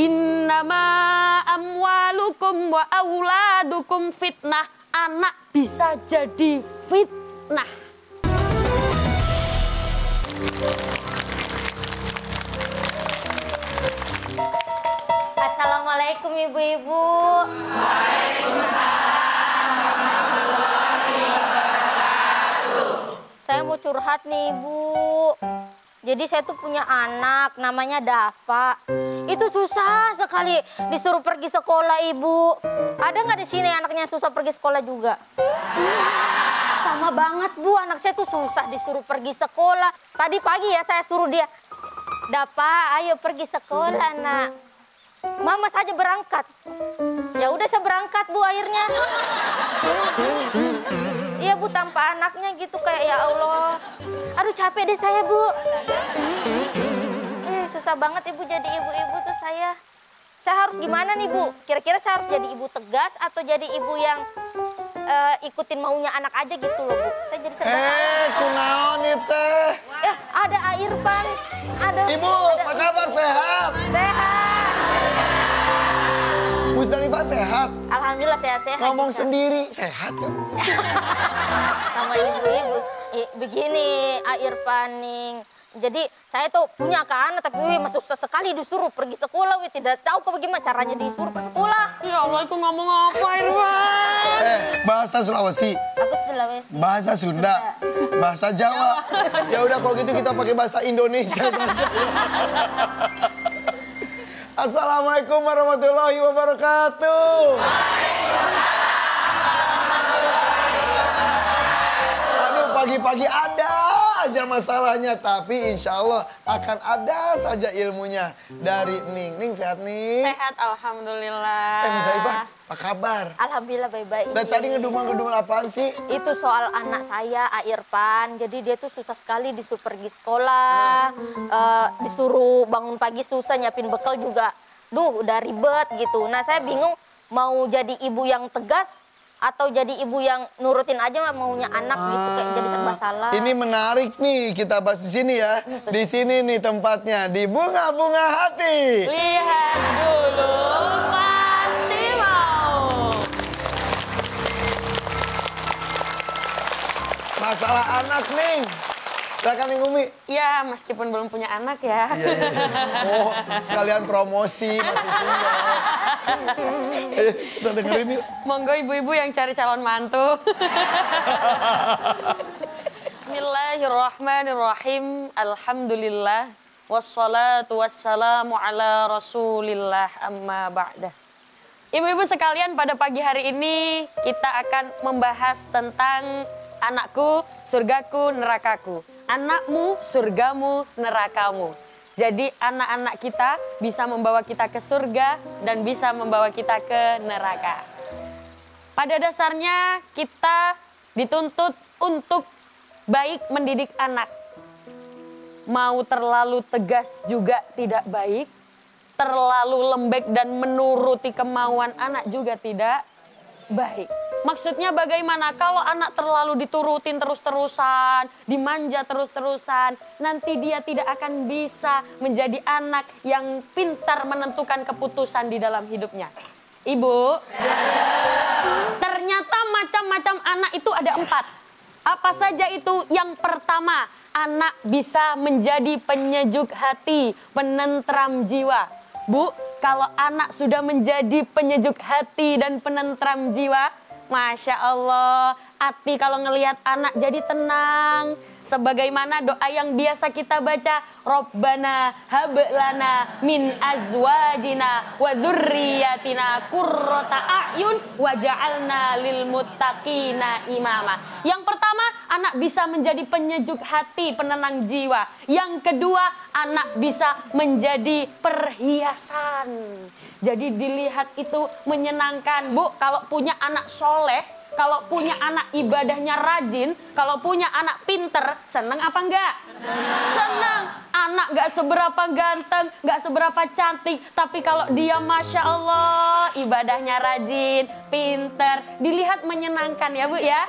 Innama amwalukum wa auladukum fitnah. Anak bisa jadi fitnah. Assalamualaikum ibu-ibu. Waalaikumsalam warahmatullahi wabarakatuh. Saya mau curhat nih ibu. Jadi saya tuh punya anak namanya Dava. Itu susah sekali disuruh pergi sekolah ibu. Ada nggak di sini anaknya susah pergi sekolah juga? Sama banget bu, anak saya tuh susah disuruh pergi sekolah. Tadi pagi ya saya suruh dia, Dava ayo pergi sekolah nak. Mama saja berangkat. Ya udah saya berangkat bu akhirnya. Iya bu, tanpa anaknya gitu kayak ya Allah. Aduh capek deh saya bu. Susah banget ibu jadi ibu-ibu tuh saya. Saya harus gimana nih bu? Kira-kira saya harus jadi ibu tegas atau jadi ibu yang ikutin maunya anak aja gitu loh bu. Saya jadi kunaon nih teh. Ya ada Irfan. Ada. Ibu, apa sehat? Sehat. Muzdalifah sehat? Alhamdulillah sehat-sehat. Ngomong juga sendiri, sehat ya? Sama ibu-ibu, begini Irfan nih. Jadi saya tuh punya anak tapi masih susah sekali disuruh pergi sekolah. Tidak tahu bagaimana caranya disuruh pergi sekolah. Ya Allah, itu ngomong apa Irfan? Bahasa Sulawesi. Aku Sulawesi. Bahasa Sunda. Bahasa Jawa. Ya udah kalau gitu kita pakai bahasa Indonesia saja. Assalamualaikum warahmatullahi wabarakatuh. Aduh pagi-pagi ada aja masalahnya, tapi insya Allah akan ada saja ilmunya dari Ning. Ning sehat nih? Sehat alhamdulillah. Muzdalifah, apa kabar? Alhamdulillah baik-baik. Dan tadi ngedumel-ngedumel apaan sih? Itu soal anak saya Irfan. Jadi dia tuh susah sekali disuruh pergi sekolah, disuruh bangun pagi susah, nyiapin bekal juga. Duh udah ribet gitu. Nah saya bingung mau jadi ibu yang tegas atau jadi ibu yang nurutin aja maunya anak gitu, kayak jadi serba salah. Ini menarik nih, kita bahas di sini ya. Di sini nih tempatnya, di bunga-bunga hati. Lihat dulu, pasti mau. Masalah anak nih. Silakan Ibu Mi. Ya, meskipun belum punya anak ya. Yeah. Oh, sekalian promosi masih Sunda. Kita dengerin yuk. Monggo ibu-ibu yang cari calon mantu. Bismillahirrahmanirrahim. Alhamdulillah. Wassalatu wassalamu ala rasulillah amma ba'dah. Ibu-ibu sekalian, pada pagi hari ini kita akan membahas tentang anakku, surgaku, nerakaku. Anakmu, surgamu, nerakamu. Jadi anak-anak kita bisa membawa kita ke surga dan bisa membawa kita ke neraka. Pada dasarnya kita dituntut untuk baik mendidik anak. Mau terlalu tegas juga tidak baik. Terlalu lembek dan menuruti kemauan anak juga tidak baik. Maksudnya bagaimana? Kalau anak terlalu diturutin terus-terusan, dimanja terus-terusan, nanti dia tidak akan bisa menjadi anak yang pintar menentukan keputusan di dalam hidupnya. Ibu, ternyata macam-macam anak itu ada 4. Apa saja itu? Yang pertama, anak bisa menjadi penyejuk hati, penentram jiwa. Bu, kalau anak sudah menjadi penyejuk hati dan penentram jiwa, Masya Allah, hati kalau ngelihat anak jadi tenang. Sebagaimana doa yang biasa kita baca, Rabbana hablana min azwajina wa dzurriyyatina qurrata a'yun waj'alna lil muttaqina imama. Yang pertama, anak bisa menjadi penyejuk hati, penenang jiwa. Yang kedua, anak bisa menjadi perhiasan. Jadi dilihat itu menyenangkan. Bu, kalau punya anak soleh, kalau punya anak ibadahnya rajin, kalau punya anak pinter, seneng apa enggak? Seneng. Anak gak seberapa ganteng, gak seberapa cantik, tapi kalau dia Masya Allah, ibadahnya rajin, pinter, dilihat menyenangkan ya Bu ya.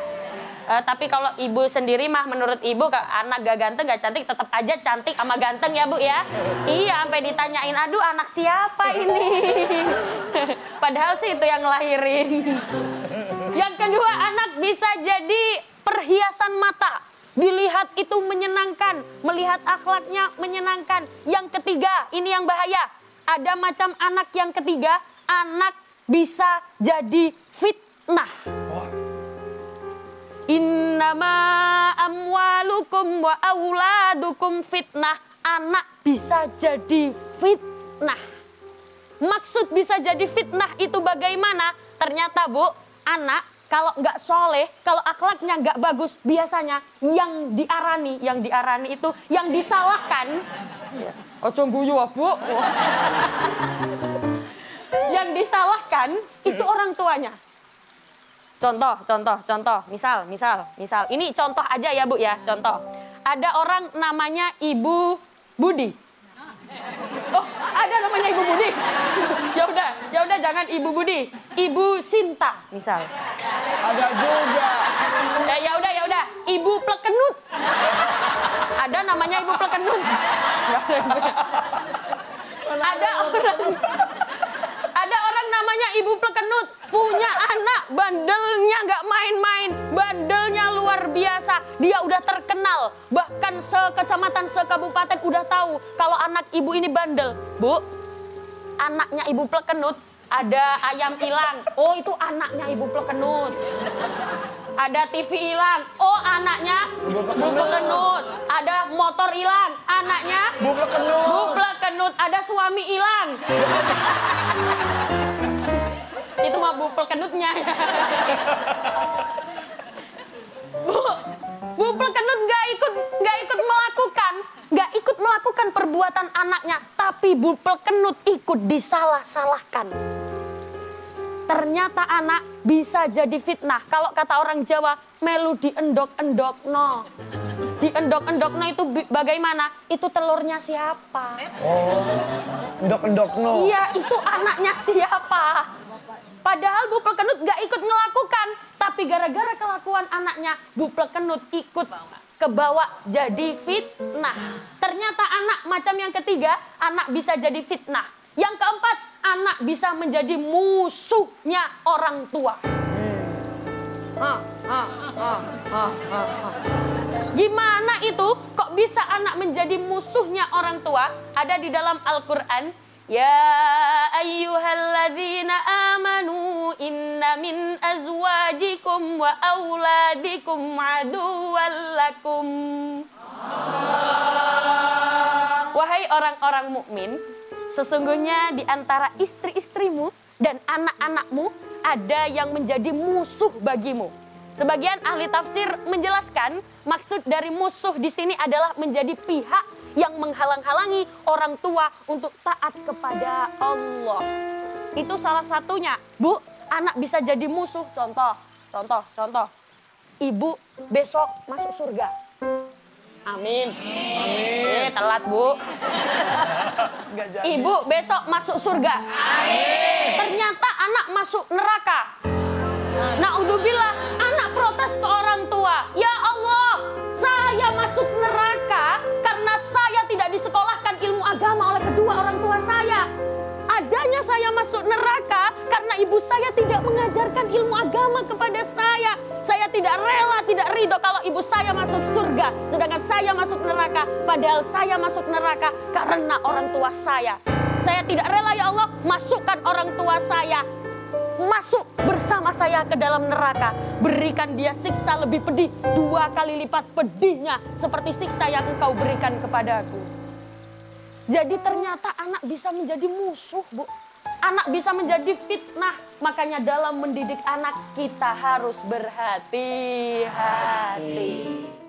Tapi kalau ibu sendiri mah, menurut ibu anak gak ganteng gak cantik, tetap aja cantik sama ganteng ya bu ya. Iya, sampai ditanyain, aduh anak siapa ini. Padahal sih itu yang ngelahirin. Yang kedua, anak bisa jadi perhiasan mata. Dilihat itu menyenangkan, melihat akhlaknya menyenangkan. Yang ketiga, ini yang bahaya. Ada macam anak yang ketiga, anak bisa jadi fitnah. Innama amwalukum wa auladukum fitnah. Anak bisa jadi fitnah. Maksud bisa jadi fitnah itu bagaimana? Ternyata bu, anak kalau nggak soleh, kalau akhlaknya nggak bagus, biasanya yang diarani itu yang disalahkan. Ojo guyu ya bu. Yang disalahkan itu orang tuanya. Contoh. Misal. Ini contoh aja ya bu ya, contoh. Ada orang namanya Ibu Budi. Oh, ada namanya Ibu Budi. Ya udah jangan Ibu Budi, Ibu Sinta misal. Ada juga. Ya udah, Ibu Plekenut. Ada namanya Ibu Plekenut. Ada orang namanya Ibu Plekenut, punya anak bandelnya nggak main-main, bandelnya luar biasa. Dia udah terkenal, bahkan sekecamatan, sekabupaten udah tahu kalau anak ibu ini bandel. Bu, anaknya Ibu Plekenut ada ayam hilang, oh itu anaknya Ibu Plekenut. Ada TV hilang, oh anaknya Bu Plekenut. Ada motor hilang, anaknya Bu Plekenut. Ada suami hilang. Itu mah Bu Plekenutnya ya. Bu Plekenut nggak ikut melakukan perbuatan anaknya, tapi Bu Plekenut ikut disalah-salahkan. Ternyata anak bisa jadi fitnah. Kalau kata orang Jawa, melu diendok-endokno. Diendok-endokno itu bagaimana? Itu telurnya siapa? Oh, endok-endokno. Iya, itu anaknya siapa? Padahal Bu Plekenut gak ikut ngelakukan. Tapi gara-gara kelakuan anaknya, Bu Plekenut ikut kebawa jadi fitnah. Ternyata anak macam yang ketiga, anak bisa jadi fitnah. Yang keempat, anak bisa menjadi musuhnya orang tua. Gimana itu? Kok bisa anak menjadi musuhnya orang tua? Ada di dalam Al-Quran. Ya ayyuhalladzina amanu inna min azwajikum wa auladikum 'aduwwal lakum. Wahai orang-orang mukmin, sesungguhnya di antara istri-istrimu dan anak-anakmu ada yang menjadi musuh bagimu. Sebagian ahli tafsir menjelaskan maksud dari musuh di sini adalah menjadi pihak yang menghalang-halangi orang tua untuk taat kepada Allah. Itu salah satunya. Bu, anak bisa jadi musuh. Contoh. Ibu besok masuk surga. Amin. Telat bu. Ibu besok masuk surga. Amin. Ternyata anak masuk neraka. Naudzubillah, anak protes ke orang tua. Ya Allah, saya masuk neraka karena saya tidak disekolahkan ilmu agama oleh kedua orang tua saya. Adanya saya masuk neraka karena ibu saya tidak mengajarkan ilmu agama kepada saya. Saya tidak rela, tidak ridho kalau ibu saya masuk surga, sedangkan saya masuk neraka. Padahal saya masuk neraka karena orang tua saya. Saya tidak rela ya Allah, masukkan orang tua saya, masuk bersama saya ke dalam neraka. Berikan dia siksa lebih pedih, 2 kali lipat pedihnya, seperti siksa yang engkau berikan kepadaku. Jadi ternyata anak bisa menjadi musuh bu. Anak bisa menjadi fitnah. Makanya dalam mendidik anak kita harus berhati-hati.